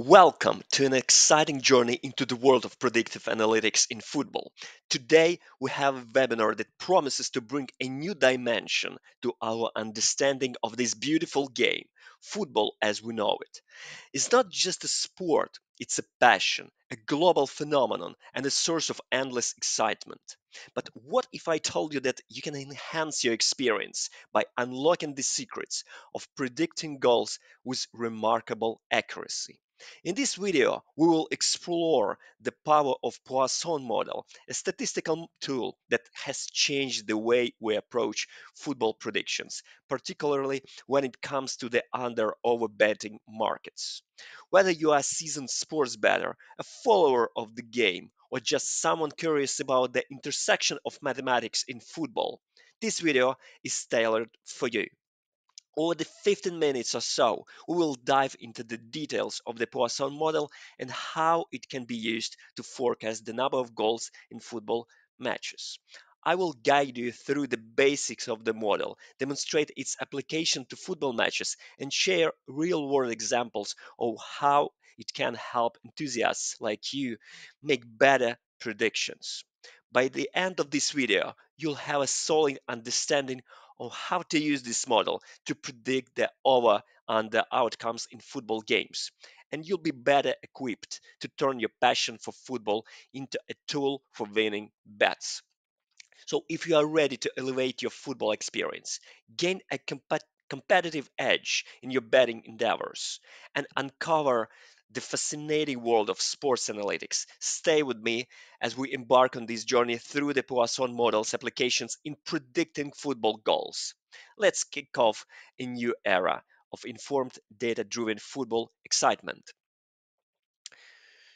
Welcome to an exciting journey into the world of predictive analytics in football. Today we have a webinar that promises to bring a new dimension to our understanding of this beautiful game, football as we know it. It's not just a sport, it's a passion, a global phenomenon, and a source of endless excitement. But what if I told you that you can enhance your experience by unlocking the secrets of predicting goals with remarkable accuracy? In this video, we will explore the power of Poisson model, a statistical tool that has changed the way we approach football predictions, particularly when it comes to the under-over betting markets. Whether you are a seasoned sports bettor, a follower of the game, or just someone curious about the intersection of mathematics in football, this video is tailored for you. Over the 15 minutes or so, we will dive into the details of the Poisson model and how it can be used to forecast the number of goals in football matches. I will guide you through the basics of the model, demonstrate its application to football matches, and share real-world examples of how it can help enthusiasts like you make better predictions. By the end of this video, you'll have a solid understanding of how to use this model to predict the over-under outcomes in football games, and you'll be better equipped to turn your passion for football into a tool for winning bets. So if you are ready to elevate your football experience, gain a competitive edge in your betting endeavors, and uncover the fascinating world of sports analytics, stay with me as we embark on this journey through the Poisson model's applications in predicting football goals. Let's kick off a new era of informed, data-driven football excitement.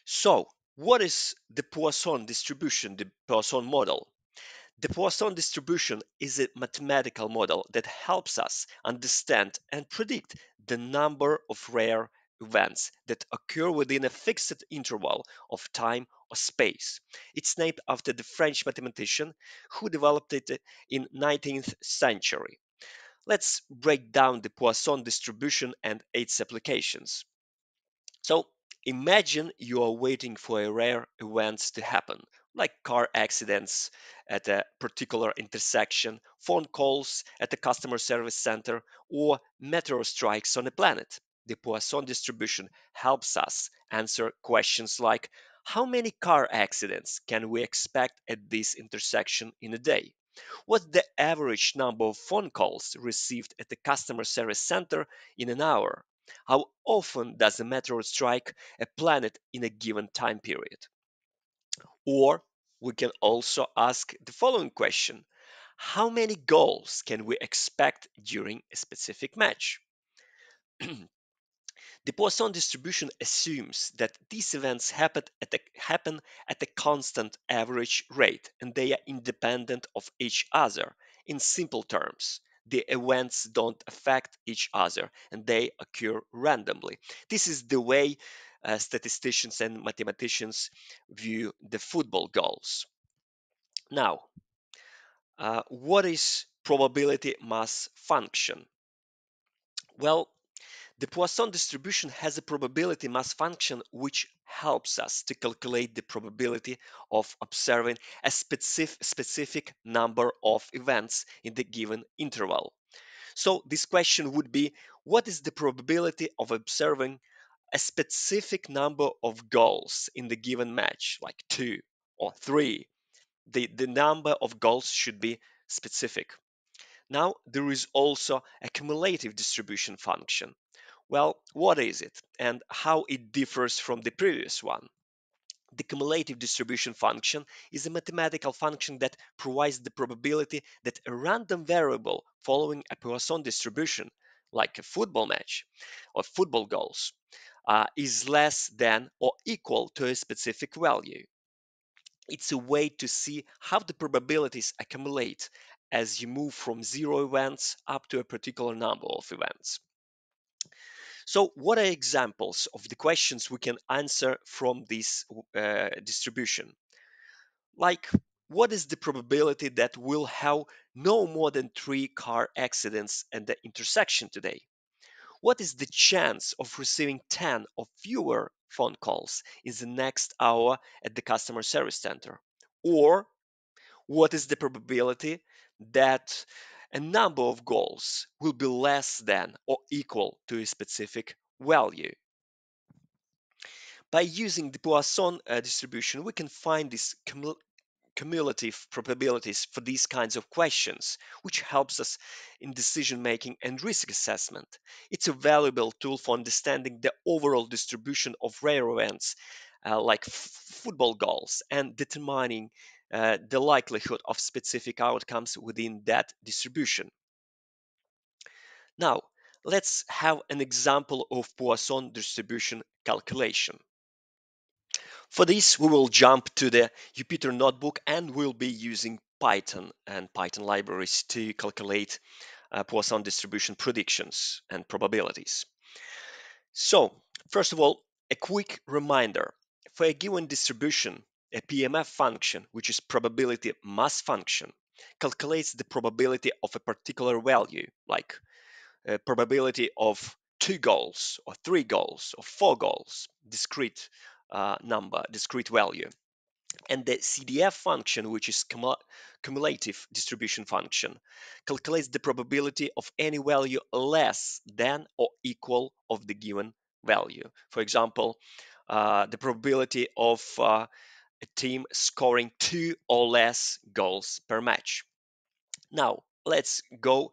So, what is the Poisson distribution, the Poisson model? The Poisson distribution is a mathematical model that helps us understand and predict the number of rare events that occur within a fixed interval of time or space. It's named after the French mathematician who developed it in the 19th century. Let's break down the Poisson distribution and its applications. So, imagine you are waiting for a rare event to happen, like car accidents at a particular intersection, phone calls at a customer service center, or meteor strikes on a planet. The Poisson distribution helps us answer questions like, how many car accidents can we expect at this intersection in a day? What's the average number of phone calls received at the customer service center in an hour? How often does a meteor strike a planet in a given time period? Or we can also ask the following question. How many goals can we expect during a specific match? The Poisson distribution assumes that these events happen at a constant average rate and they are independent of each other. In simple terms, the events don't affect each other and they occur randomly. This is the way statisticians and mathematicians view the football goals. Now, what is probability mass function? Well, the Poisson distribution has a probability mass function which helps us to calculate the probability of observing a specific number of events in the given interval. So this question would be, what is the probability of observing a specific number of goals in the given match, like 2 or 3? The number of goals should be specific. Now, there is also a cumulative distribution function. Well, what is it and how it differs from the previous one? The cumulative distribution function is a mathematical function that provides the probability that a random variable following a Poisson distribution, like a football match or football goals, is less than or equal to a specific value. It's a way to see how the probabilities accumulate as you move from 0 events up to a particular number of events. So what are examples of the questions we can answer from this distribution? Like, what is the probability that we'll have no more than 3 car accidents at the intersection today? What is the chance of receiving 10 or fewer phone calls in the next hour at the customer service center? Or what is the probability that a number of goals will be less than or equal to a specific value? By using the Poisson distribution, we can find these cumulative probabilities for these kinds of questions, which helps us in decision-making and risk assessment. It's a valuable tool for understanding the overall distribution of rare events, like football goals, and determining the likelihood of specific outcomes within that distribution. Now, let's have an example of Poisson distribution calculation. For this, we will jump to the Jupyter Notebook and we'll be using Python and Python libraries to calculate Poisson distribution predictions and probabilities. So, first of all, a quick reminder. For a given distribution, a PMF function, which is probability mass function, calculates the probability of a particular value, like probability of 2 goals or 3 goals or 4 goals, discrete number, discrete value. And the CDF function, which is cumulative distribution function, calculates the probability of any value less than or equal of the given value. For example, the probability of a team scoring 2 or less goals per match. Now, let's go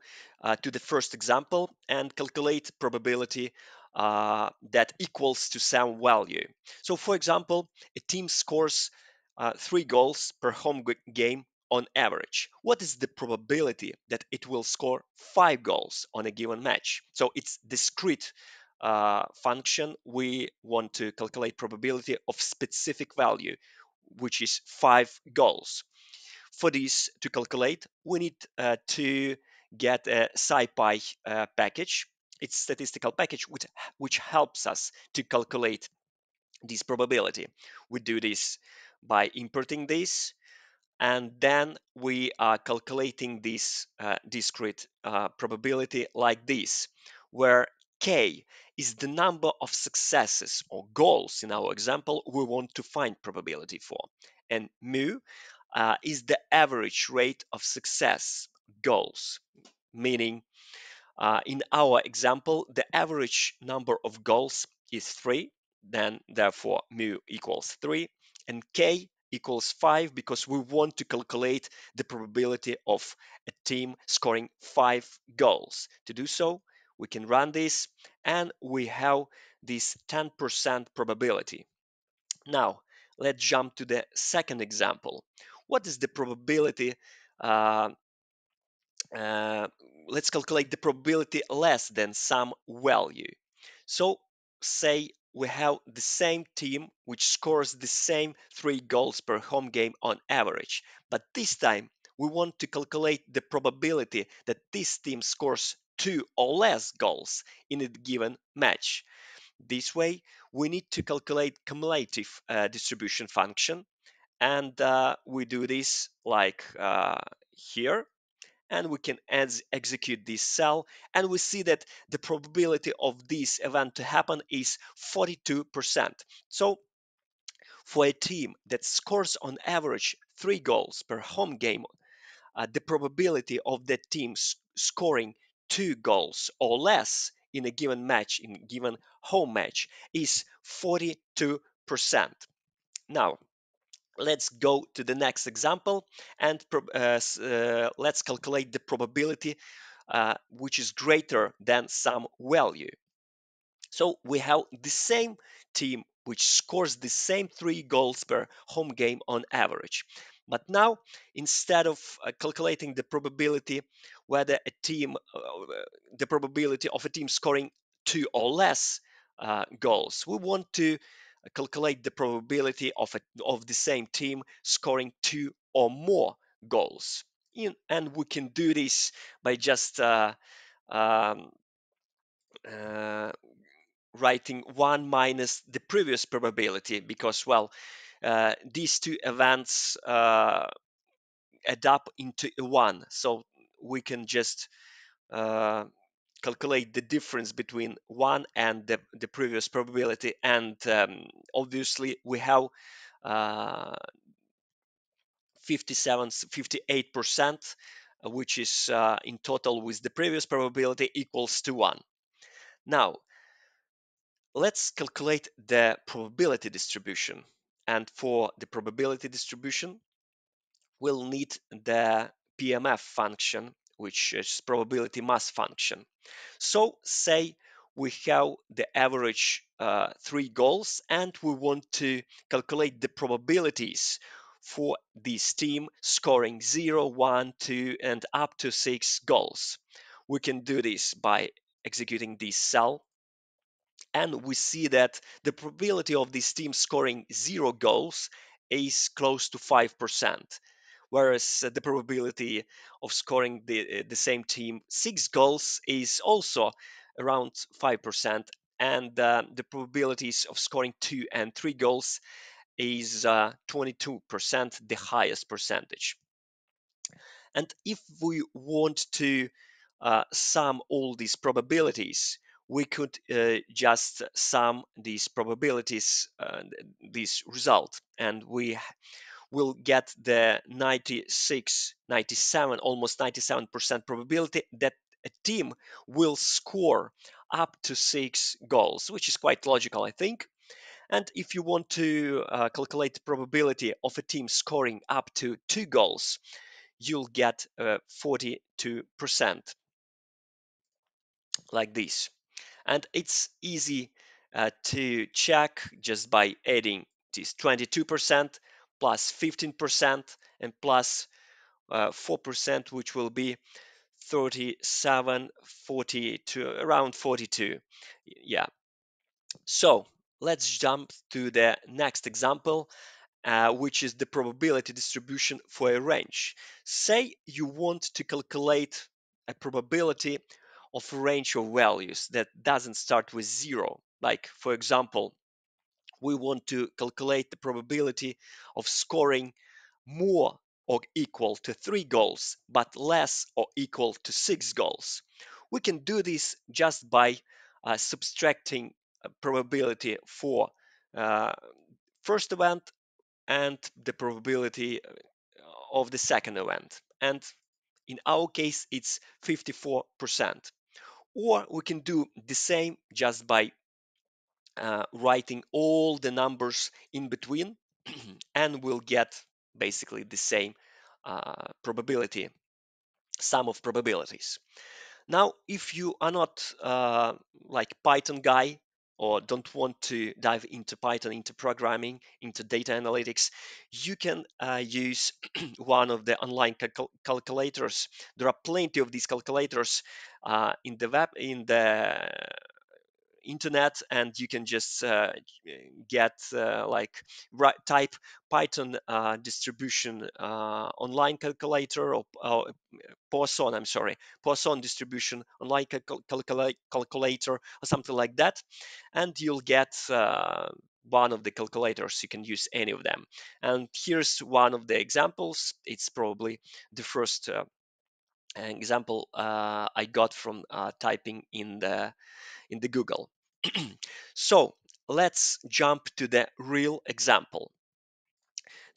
to the first example and calculate probability that equals to some value. So, for example, a team scores 3 goals per home game on average. What is the probability that it will score 5 goals on a given match? So, it's discrete function. We want to calculate probability of specific value, which is 5 goals. For this to calculate, we need to get a SciPy package. It's a statistical package which helps us to calculate this probability. We do this by importing this, and then we are calculating this discrete probability like this, where K is the number of successes or goals in our example we want to find probability for, and mu is the average rate of success goals, meaning in our example the average number of goals is 3, then therefore mu equals 3 and K equals 5, because we want to calculate the probability of a team scoring 5 goals. To do so, we can run this and we have this 10% probability. Now, let's jump to the second example. What is the probability? Let's calculate the probability less than some value. So, say we have the same team which scores the same 3 goals per home game on average, but this time we want to calculate the probability that this team scores 2 or less goals in a given match. This way, we need to calculate cumulative distribution function, and we do this like here, and we can execute this cell, and we see that the probability of this event to happen is 42%. So, for a team that scores on average 3 goals per home game, the probability of that team scoring 2 goals or less in a given match, in a given home match, is 42%. Now, let's go to the next example and let's calculate the probability which is greater than some value. So, we have the same team which scores the same 3 goals per home game on average. But now, instead of calculating the probability whether a team, the probability of a team scoring 2 or less goals, we want to calculate the probability of the same team scoring 2 or more goals. And we can do this by just writing 1 minus the previous probability, because, well, these 2 events add up into 1, so we can just calculate the difference between one and the previous probability, and obviously we have 58%, which is in total with the previous probability equals to 1. Now let's calculate the probability distribution, and for the probability distribution we'll need the PMF function, which is probability mass function. So say we have the average 3 goals and we want to calculate the probabilities for this team scoring 0, 1, 2 and up to 6 goals. We can do this by executing this cell, and we see that the probability of this team scoring 0 goals is close to 5%, whereas the probability of scoring the same team 6 goals is also around 5%, and the probabilities of scoring 2 and 3 goals is 22%, the highest percentage. And if we want to sum all these probabilities, we could just sum these probabilities, this result, and we will get the 97, almost 97% probability that a team will score up to 6 goals, which is quite logical, I think. And if you want to calculate the probability of a team scoring up to 2 goals, you'll get 42%, like this. And it's easy to check just by adding this 22% plus 15% and plus 4%, which will be 37, 42, around 42. Yeah. So let's jump to the next example, which is the probability distribution for a range. Say you want to calculate a probability of a range of values that doesn't start with 0. Like, for example, we want to calculate the probability of scoring more or equal to 3 goals, but less or equal to 6 goals. We can do this just by subtracting probability for first event and the probability of the second event. And in our case, it's 54%. Or we can do the same just by writing all the numbers in between and we'll get basically the same probability, sum of probabilities. Now, if you are not like Python guy or don't want to dive into Python, into programming, into data analytics, you can use one of the online calculators. There are plenty of these calculators in the web, in the internet, and you can just get type Python distribution online calculator, or Poisson, I'm sorry, Poisson distribution online calculator or something like that, and you'll get one of the calculators. You can use any of them, and here's one of the examples. It's probably the first example I got from typing in the Google. So let's jump to the real example.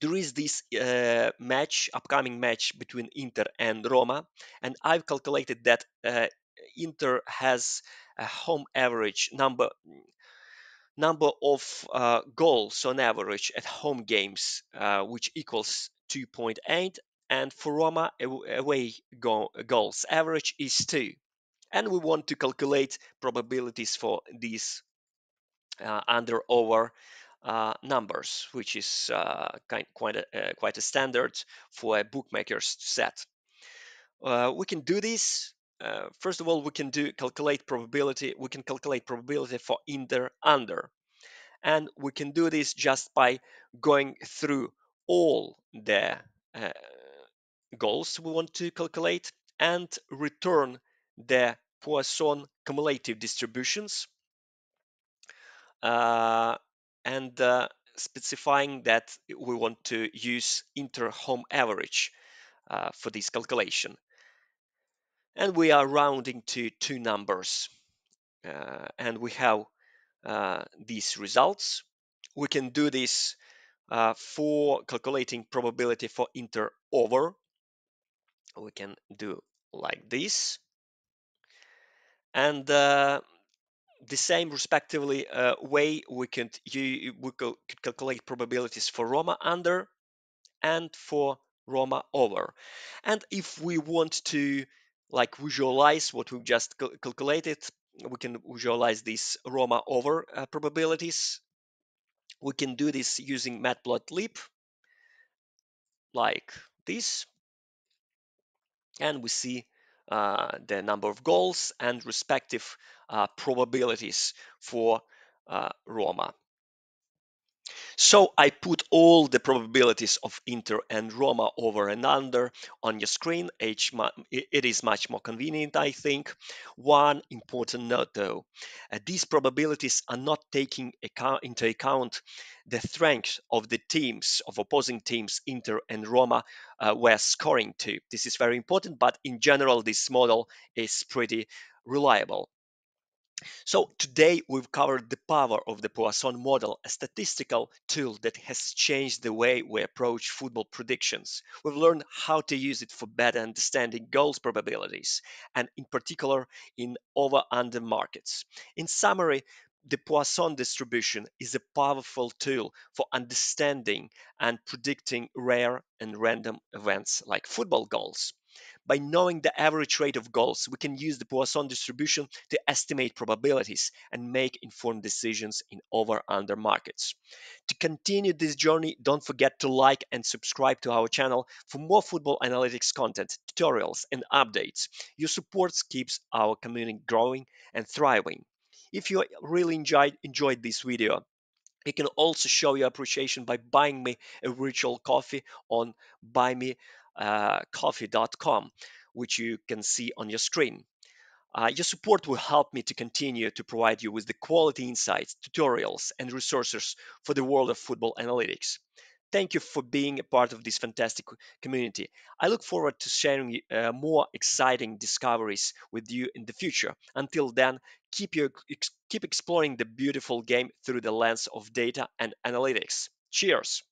There is this upcoming match between Inter and Roma, and I've calculated that Inter has a home average number of goals on average at home games, which equals 2.8, and for Roma away goals average is 2. And we want to calculate probabilities for these under-over numbers, which is quite a standard for a bookmaker's set. We can do this. First of all, we can calculate probability. We can calculate probability for Inter under, and we can do this just by going through all the goals we want to calculate and return the Poisson cumulative distributions, and specifying that we want to use Inter home average for this calculation. and we are rounding to two numbers, and we have these results. We can do this for calculating probability for inter over. We can do like this, and the same respectively way we could calculate probabilities for Roma under and for Roma over. And if we want to like visualize what we just calculated, we can visualize these Roma over probabilities. We can do this using matplotlib like this, and we see the number of goals and respective probabilities for Roma. So I put all the probabilities of Inter and Roma over and under on your screen. It is much more convenient, I think. One important note though, these probabilities are not taking into account the strength of the teams, of opposing teams Inter and Roma were scoring to. This is very important, but in general this model is pretty reliable. So today we've covered the power of the Poisson model, a statistical tool that has changed the way we approach football predictions. We've learned how to use it for better understanding goals probabilities, and in particular in over-under markets. In summary, the Poisson distribution is a powerful tool for understanding and predicting rare and random events like football goals. By knowing the average rate of goals, we can use the Poisson distribution to estimate probabilities and make informed decisions in over-under markets. To continue this journey, don't forget to like and subscribe to our channel for more football analytics content, tutorials, and updates. Your support keeps our community growing and thriving. If you really enjoyed this video, you can also show your appreciation by buying me a virtual coffee on buymeacoffee.com, which you can see on your screen. Your support will help me to continue to provide you with the quality insights, tutorials, and resources for the world of football analytics. Thank you for being a part of this fantastic community. I look forward to sharing more exciting discoveries with you in the future. Until then, keep exploring the beautiful game through the lens of data and analytics. Cheers!